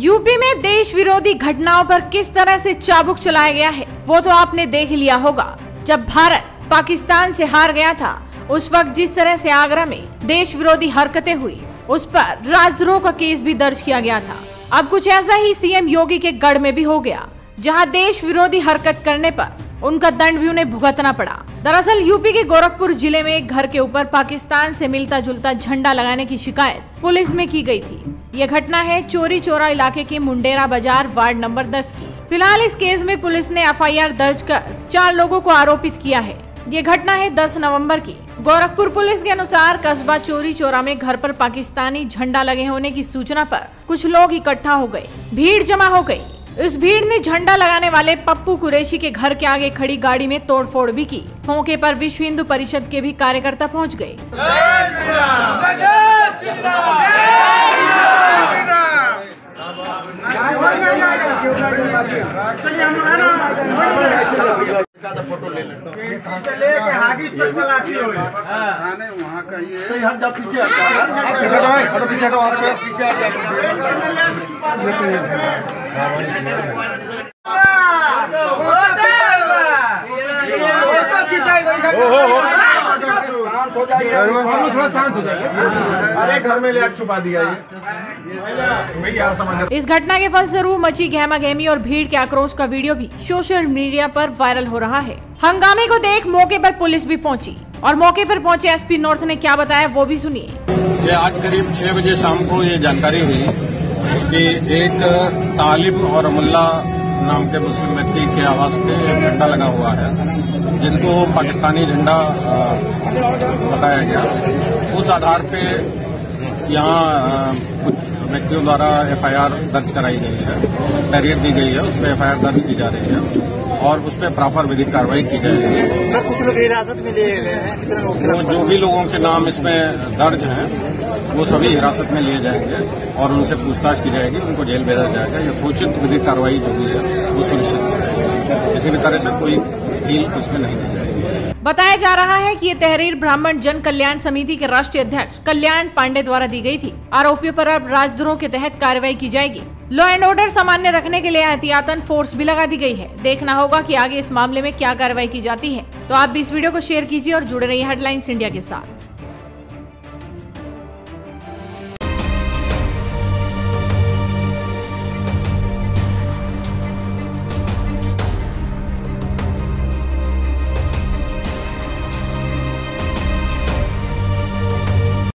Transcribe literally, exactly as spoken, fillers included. UP में देश विरोधी घटनाओं पर किस तरह से चाबुक चलाया गया है वो तो आपने देख लिया होगा। जब भारत पाकिस्तान से हार गया था उस वक्त जिस तरह से आगरा में देश विरोधी हरकतें हुई उस पर राजद्रोह का केस भी दर्ज किया गया था। अब कुछ ऐसा ही सीएम योगी के गढ़ में भी हो गया, जहां देश विरोधी हरकत करने पर उनका दंड भी उन्हें भुगतना पड़ा। दरअसल यूपी के गोरखपुर जिले में एक घर के ऊपर पाकिस्तान से मिलता जुलता झंडा लगाने की शिकायत पुलिस में की गई थी। यह घटना है चोरी चोरा इलाके के मुंडेरा बाजार वार्ड नंबर दस की। फिलहाल इस केस में पुलिस ने एफ आई आर दर्ज कर चार लोगों को आरोपित किया है। ये घटना है दस नवंबर की। गोरखपुर पुलिस के अनुसार कस्बा चोरी चोरा में घर पर पाकिस्तानी झंडा लगे होने की सूचना पर कुछ लोग इकट्ठा हो गए, भीड़ जमा हो गई। इस भीड़ ने झंडा लगाने वाले पप्पू कुरेशी के घर के आगे खड़ी गाड़ी में तोड़फोड़ भी की। मौके पर विश्व हिंदू परिषद के भी कार्यकर्ता पहुँच गए। फोटो ले अरे घर में ले छुपा दिया। इस घटना के फलस्वरूप मची गहमागहमी और भीड़ के आक्रोश का वीडियो भी सोशल मीडिया पर वायरल हो रहा है। हंगामे को देख मौके पर पुलिस भी पहुंची और मौके पर पहुंचे एस पी नॉर्थ ने क्या बताया वो भी सुनिए। ये आज करीब छह बजे शाम को ये जानकारी हुई कि एक तालिब और मुल्ला नाम के मुस्लिम व्यक्ति के आवास पे झंडा लगा हुआ है, जिसको पाकिस्तानी झंडा बताया गया। उस आधार पे यहाँ कुछ व्यक्तियों द्वारा एफ आई आर दर्ज कराई गई है, तहरीर दी गई है, उसमें एफ आई आर दर्ज की जा रही है और उस पर प्रॉपर विधिक कार्रवाई की जाएगी। सर कुछ लोग हिरासत में लिए गए हैं, तो जो भी लोगों के नाम इसमें दर्ज हैं वो सभी हिरासत में लिए जाएंगे और उनसे पूछताछ की जाएगी, उनको जेल भेजा जाएगा। ये उचित विधिक कार्रवाई जो भी है वो सुनिश्चित की जाएगी, किसी भी तरह से कोई ढील उसमें नहीं दी जाएगी। बताया जा रहा है कि ये तहरीर ब्राह्मण जन कल्याण समिति के राष्ट्रीय अध्यक्ष कल्याण पांडे द्वारा दी गई थी। आरोपियों पर अब राजद्रोह के तहत कार्रवाई की जाएगी। लॉ एंड ऑर्डर सामान्य रखने के लिए एहतियातन फोर्स भी लगा दी गई है। देखना होगा कि आगे इस मामले में क्या कार्रवाई की जाती है। तो आप भी इस वीडियो को शेयर कीजिए और जुड़े रहिए हेडलाइंस इंडिया के साथ।